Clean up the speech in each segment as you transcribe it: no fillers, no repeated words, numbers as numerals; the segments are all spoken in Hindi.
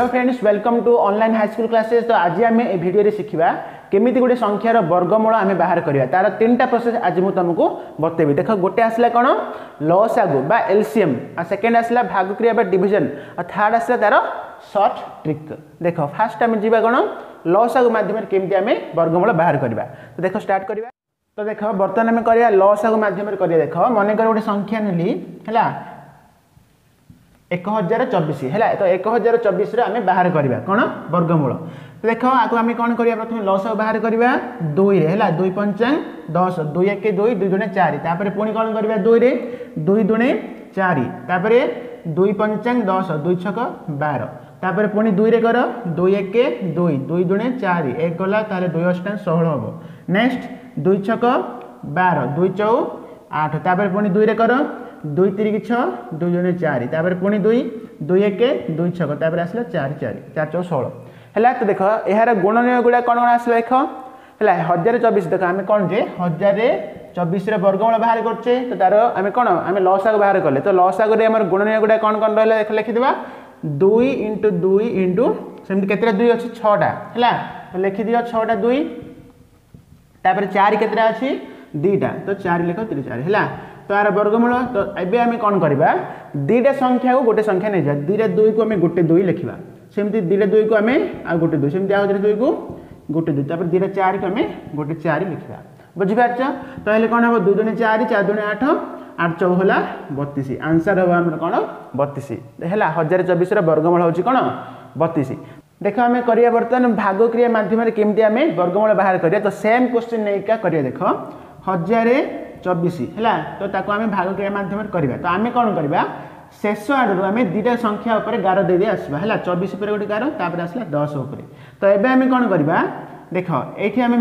Hello friends welcome to online high school classes. तो आज आम ए भिडियो रे शिखा केमी गोटे संख्यार वर्गमूल आम बाहर करवा तार तीन टा प्रोसेस आज मुझे तुमको बतेबी। देख गोटे आसला कौन लसागु बा एलसीएम, सेकेंड आसला भाग क्रिया बा डिविजन, और थर्ड आसला तार सर्ट ट्रिक। देख फास्ट आम जावा कौन लसागु मध्यम केमी आम वर्गमूल बाहर करवा। तो देख स्टार्ट करवा। तो देख बर्तमान आम कर लसागु मध्यम कर। देख मनकर गोटे संख्या नीली है 1024 है। तो 1024 आम बाहर करवा कौन वर्गमूल। तो देख आपको आम कौन कर प्रथम लसागु बाहर करवा दुई है 2 × 5 = 10, 2 × 1 = 2, 2 × 2 = 4, तापर पुणी कौन करवा 2 × 2 = 4, तापर 2 × 5 = 10, 2 × 6 = 12, तापर पुणी 2 कर 2 × 1 = 2, 2 × 4 एक गला 2 × 8 = 16 हम। नेक्स्ट 2 × 6 = 12, 2 × 4 = 8, तापर पुणी 2 कर 2 × 3 = 6, 2 × 4, तापर पुणी 2 × 1 = 2, 2 × 6, तापर आसला 4 × 4 = 16 है। तो देख यार गुणनीय गुड़ा कौन कौन आसला देख है 1024। देख आम कौन जे 1024 वर्गमूल बाहर करचे। तो तार आम कौन आम लसागु बाहर कले। तो लसागु रे हमर गुणनीय गुड़ा कौन कौन रहा देख लिखिदेबा 2 × 2 सेमती केतरा 2 अछि 6टा है। तो लिखि दियो 6टा 2, तापर 4 केतरा अछि 2टा, तो 4 × 3 = 4 है। तो यार वर्गमूल। तो एबे आम कौन करवा दीटा संख्या को गोटे संख्या नहीं जा, 2 को आम गोटे 2 लिखा, सेमती 2 को आम आ गोटे 2, सेमती आ 2 को गोटे 2, तापर 4 को आम गोटे 4 लिखा। बुझीपार तो हेल्ले कौन हम 2 × 4 = 4, 4 × 8 = 32। आंसर हम आम कौन 32 है। 1024 वर्गमूल हूँ कौन 32। देख आम कर बर्तमान भाग क्रिया मध्यम केमती आम वर्गमूल बाहर करिया। तो सेम क्वेश्चन नहीं करिया। देख 1024 है तो ताको आम भाग क्रिया मध्यम करवा। तो आम कौन करवा शेष आड़ आम 2टा संख्या उपर गार दे आसवा है। 24 पर गोटे गार, तापर आसला 10 उपर। तो एबे आम कौन करवा देख ये आम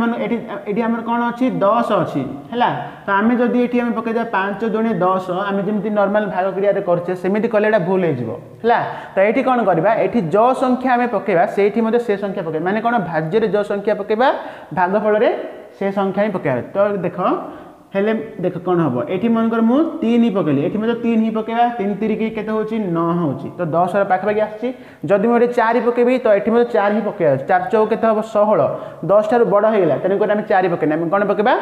मन कौन अच्छी 10 अच्छी है। तो आम जदि ये आम पकईदा 5 × 10 आम जमी नर्माल भाग क्रिया करचे सेमती कले भूल होगा। तो ये कौन करवा ये ज संख्या आम पकईवा से संख्या पकड़ माने कौन भाज्य ज संख्या पकईवा भागफल से संख्या ही पकड़। तो देख हेले देख कौन हम ये मनकर मुझ 3 ही पकईली, ये मतलब 3 ही पकईवा 3 × 3 के 9 हो। तो 10 पाखापाखि आदि मुझे 4 पकेबी तो ये मतलब 4 ही पकईवा 4 × 4 = 16, 10 ठार बड़ होगा तेनाली आम 4 पकईना आम कौन पकईवा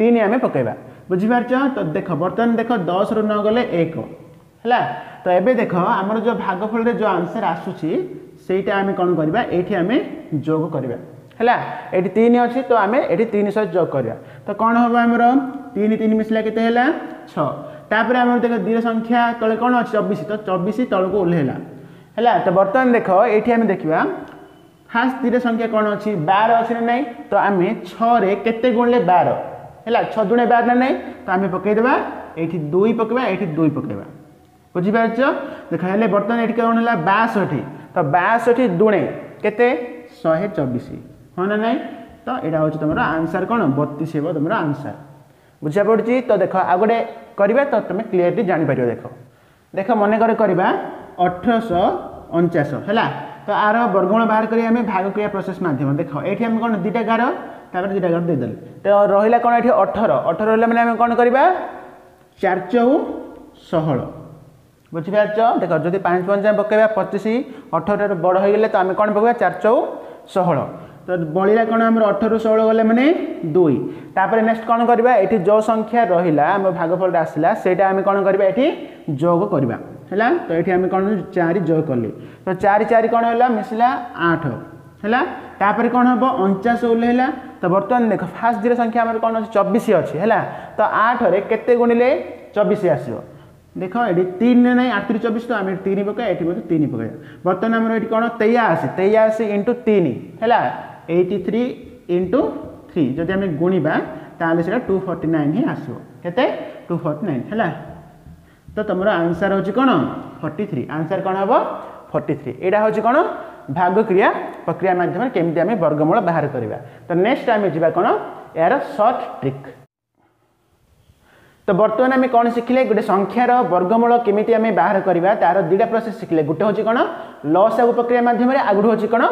3 आम पकईवा। बुझीपार। तो देख बर्तमान देख 10 रू न गले 1 है। तो ये देख आमर जो भागफल जो आंसर आसूटा आम कौन करवा ये आम जोग करवा है। ये 3 अच्छी तो आम ये 3 सहित जोग करवा। तो कौन हम आमर 3 × 3 मिसला के 6, आम देख 2 संख्या तले कौन अच्छे 24, तो 24 तल को ओल्हेला है। तो बर्तमान देख ये आम देखा फास्ट 2 संख्या कौन अच्छी 12 अच्छी ना नहीं। तो आम 6 के गुणले 12 है 6 × 12 ना नहीं। तो आम पकईदेवा ये 2 पकईवा ये 2 पकईवा। बुझीपार। देख हेल्ले बर्तमान ये कौन है 62, तो 62 × 2 के 124 हाँ ना नहीं। तो यहाँ हूँ तुम आंसर कौन 32 हे तुम आंसर। बुझा पड़ी। तो देख आ गए करवा तो तुम क्लीयरली जापर। देख देख मनकर करवा 1849 है। तो आर वर्गमूल बाहर करें भाग क्रिया प्रोसेस मध्यम। देख ये आम कौन 2टा गार तापर 2टा गार देदेल। तो रहा कौन ये 18 रहा मैंने आम कौन करवा 4 × 4 = 16। बुझीपार। देख जब 5 × 5 पकईवा 25 18 बड़ हो गले तो आम कौन पकईवा 4 × 4 = 16। तो बलिया कौन आम 18 × 16 गले मैंने 2। तापर नेक्स्ट कौन करवा ये जो संख्या रहा आम भागफल आसला से आम कौन करवा ये जोग करवा है। तो ये आम कौन 4 जोग कले तो 4 × 4 कौन है मिसला 8 है। तापर कौन हम 49 ओल्हेला। तो बर्तमान देख फास्ट 2 संख्या आम कौन अच्छे 24 अच्छी है। तो 8 के गुणिले 24 आसो। देख ये 3 नहीं 8 × 3 = 24 तो आम 3 पकड़ा ये मतलब 3 पकड़ा। बर्तमान आम ये कौन 83 × 3 है 83 × 3 जब आम गुणा ताल से 249 ही आसो के 249 है। तो तुम आंसर हूँ कौन 43। आंसर कौन हम 43। यहाँ हूँ कौन भाग क्रिया प्रक्रिया मध्यम केमती आम वर्गमूल बाहर करवा। तो नेक्स्ट आम जावा कौन यार सर्ट ट्रिक। तो बर्तमान आम कौन शिखिले गोटे संख्यार वर्गमूल केमिति आम बाहर करवा तार 2टा प्रोसेस शिखिले। गोटे हूँ कौन लसागु प्रक्रिया मध्यम आगे हूँ कौन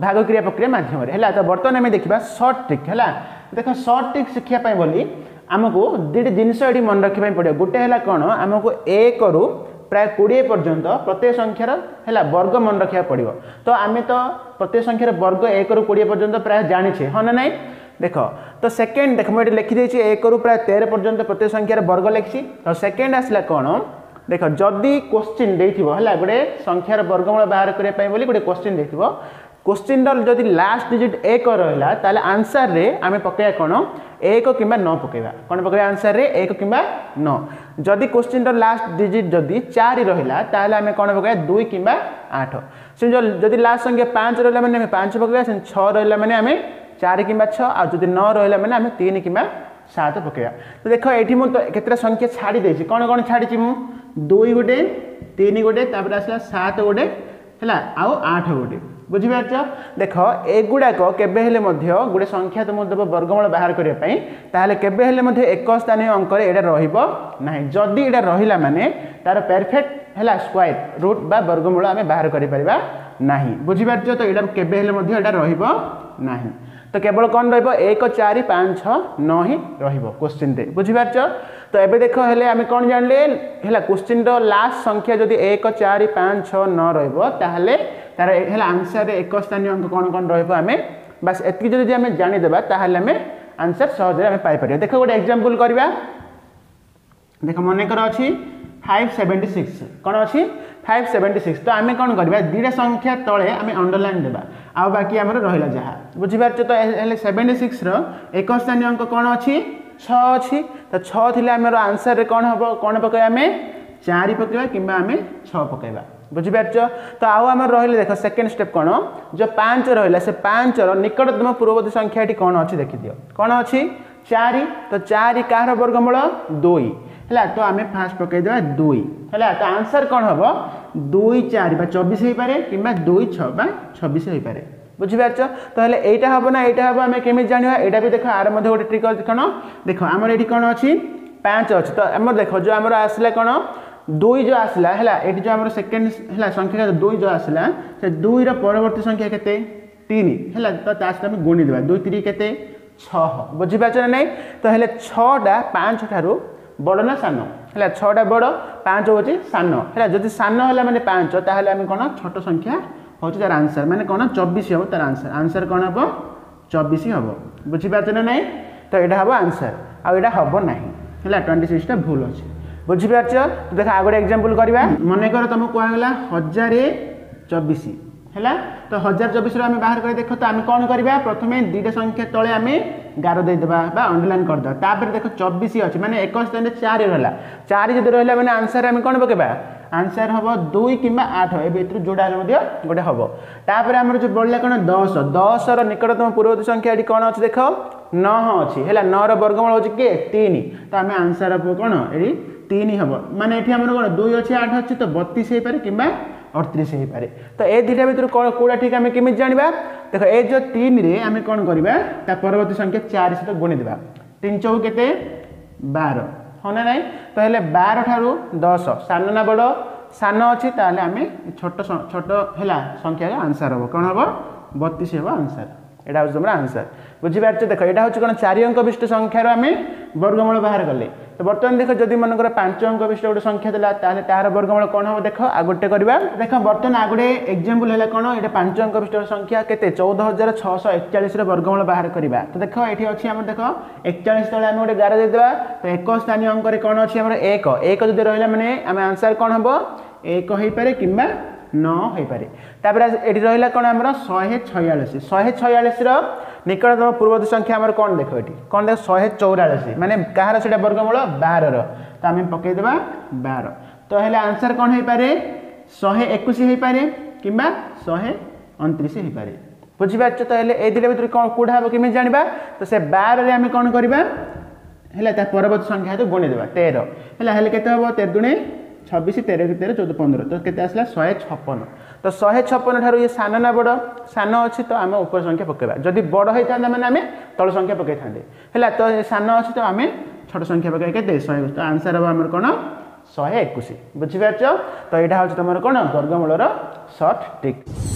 भाग क्रिया प्रक्रिया मध्यम है। तो बर्तमान आम देखा सर्ट ट्रिक है। देख सर्ट ट्रिक शिखापी बोली आमको 2टा जिनस ये मन रखा पड़ो। गोटे है कौन आमको 1 रू प्राय 20 पर्यंत प्रत्येक संख्यार है वर्ग मन रखा पड़ो। तो आम तो प्रत्येक संख्यार वर्ग 1 रू 20 पर्यंत प्राय जाने हाँ ना नाई। देख तो सेकेंड देख मुझे लिखिदेची 1 रू प्राय 13 पर्यंत प्रत्येक संख्यार वर्ग लिखी। तो सेकेंड आसला कौन देख जदि क्वेश्चन देखा गोटे संख्यार वर्गमूल बाहर करने गोटे क्वेश्चन देखो क्वेश्चन जदि लास्ट डिजिट 1 रहा ताले आंसर रे आमे पकया कौन 1 कि न पकड़ा कौन पकड़ा आंसर रे 1 कि न। जदि क्वेश्चन लास्ट डिजिट जदि 4 रहा ताले आमे कौन पकड़ा 2 कि 8। से जदि लास्ट संख्या 5 रहा मैंने आम 5 पकड़ा से 6 रहा मैंने आम 4 कि 6 आ जदि 9 रहा मैंने आम 3 कि 7 पकड़ा। तो देख ये मुझे केतटा संख्या छाड़ी देसी कौन कौन छाड़ी मु 2 गोटे 3 गोटे आसला 7 गोटे है आउ 8 गोटे बुझीपार। देख एगुड़ाक गोटे संख्या तुम देव वर्गमूल बाहर करने ताल के एक स्थानीय अंक यहाँ रहा जदि यहाँ रहा माने तार परफेक्ट है स्क्वायर रूट बा वर्गमूल आम बाहर करना बुझीपार। तो यहाँ के रहा तो केवल कौन र 1 4 5 6 9 ही रोश्चिन् बुझीपार। तो ये देख हेले आम कौन जान है क्वेश्चन लास्ट संख्या जदि 1 4 5 6 9 रहा तार आंसर रे एक स्थानीय अंक कौन कौन रमें बास एत जदि आम जाणीदे ताल आंसर सहजे आम पाइपर। देख गोटे एग्जाम्पल करवा देख मनकर अच्छी 576 कौन अच्छी 576। तो आम कौन करवा दुटा संख्या तले आम अंडरलाइन देवा आ बाकी आम रहा जहाँ बुझीपार। तो 76 एक स्थानीय अंक कौन अच्छी 6 अच्छी। तो 6 आमर आंसर रे कौन हम कौन पकड़ा आम 4 पकड़ा कि आम 6 पकड़ा बुझीपार। तो आम रही देख सेकेंड स्टेप कौन जो 5 रहा से 5 निकटतम पूर्ववर्ती संख्या कौन अच्छी देखीदियो कौन अच्छी 4। तो 4 कार वर्गमूल 2 है तो आम फास्ट पकईदे 2 है। तो आंसर कौन हम 2 4 24 हो पाए कि 2 6 26 हो पाए बुझीपार। तो यहाँ हम ना यहाँ हम आम केमी जाना यहाँ भी देख आर मध्य गोटे ट्रिक कौन देख आम ये कौन अच्छी 5 अच्छी। तो आम देख जो आम आसला कौन 2 जो आसला है जो आम सेकेंड है संख्या 2 जो आसला से 2 परवर्ती संख्या के 3 है तो सहित आम गुणी देवा 2 3 के 6 बुझीपार ना नाई। तो हेले 6टा 5 ठारू बड़ ना सान है 6टा बड़ 5 होची सान है जदि सान है मैंने 5 ताहले आम कौन छोट संख्या होची तार आंसर मैंने कौन 24 हम तार आंसर आंसर कौन हम 24 हम बुझीपार ना नाई। तो यहाँ हम आंसर आटा हम ना है 26टा भूल अच्छे बुझीपार। तो देख आगे एग्जाम्पल करवा मनकर तुम कहगला 1024 है तो 1024 आम बाहर कर देख। तो आम कौन करवा प्रथम 2टा संख्या तले आम गार देदेबा अंडरलाइन करदे तापर देख 24 अच्छे मैंने एक स्थान 4 रहा 4 जब रहा मैंने आंसर आम कौन पकेबा आंसर हम 2 कि 8 एवं जोड़ा गोटे हम तापर आम जो बढ़ला कौन 10 निकटतम पूर्ववर्ती संख्या कौन अच्छे देख 9 अच्छी है 9 वर्गमूल हो किए 3। तो आम आंसर कौन ये 3 हम माने ये आम कौन 2 अच्छे 8 अच्छे तो 32 हो पाए कि 38 हो पाए। तो ये दुटा भितर कौन कौड़ा ठीक आम केमी जाना देख ए जो 3 आम कौन करवा परवर्ती संख्या 4 सहित गुणी देवा 3 4 के 12 हाँ ना नाई। तो हेले 12 ठारू 10 सान ना बड़ सान अच्छी ताल आम छोट छोट है संख्या आंसर हम कौन हम 32 हम आंसर यहाँ हूँ तुम आंसर बुझीपार। देख यहाँ हूँ कौन 4 अंक विशिष्ट संख्यार आम वर्गमूल बाहर कले। तो बर्तमान देख जदि मनकर 5 अंक विशिष्ट गोटे संख्या देला ताले तार वर्गमूल कौन हम देख आ गोटे करवा देख बर्तमान आ गोटे एग्जाम्पल है कौन ये 5 अंक विशिष्ट संख्या के 14641 वर्गमूल बाहर करवा। तो देख ये अच्छी आम देख 41 तले आम गोटे गार देदेबा तो एक स्थानीय अंक कौन अच्छी आम 1 1 जब रहा मैंने आम आंसर कौन हम 1 हो पाए कि 9 हो पाए। तापर ये रहा कौन आम 146 146 निकटतम पूर्ववर्ती संख्या आम कौन देख ये कौन देख 144 माने कहार से वर्गमूल 12 तो आम पकईदे 12। तो हेले आंसर कौन हो पाए 121 हो पाए कि 129 हो पाए बुझीपार। तो हेले ए दुटा भितर कौन कौड़ा हम केमी जाना तो से 12 आम कौन करवा है परवर्ती संख्या तो गुणीदे 13 है के 13 23 26 13 13 14 15 तो केते आसला 156। तो 156 ठारू ये सान ना बड़ सान अच्छी तो आम ऊपर संख्या पकेबा जदि बड़ होता मैंने आम तल संख्या पकई था तो सान अच्छी तो आम छोट संख्या पकई के 100। तो आंसर हम आम कौन 121 बुझीपार। तो यहाँ हूँ तुम कौन वर्गमूल सर्ट ट्रिक।